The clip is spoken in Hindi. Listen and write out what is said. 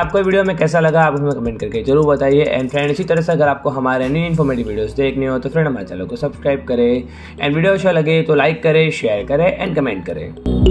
आपको वीडियो में कैसा लगा आप हमें कमेंट करके जरूर बताइए। एंड फ्रेंड इसी तरह से अगर आपको हमारे न्यू इन्फॉर्मेटिव वीडियोस देखने हो तो फ्रेंड हमारे चैनल को सब्सक्राइब करें एंड वीडियो अच्छा लगे तो लाइक करें, शेयर करें एंड कमेंट करें।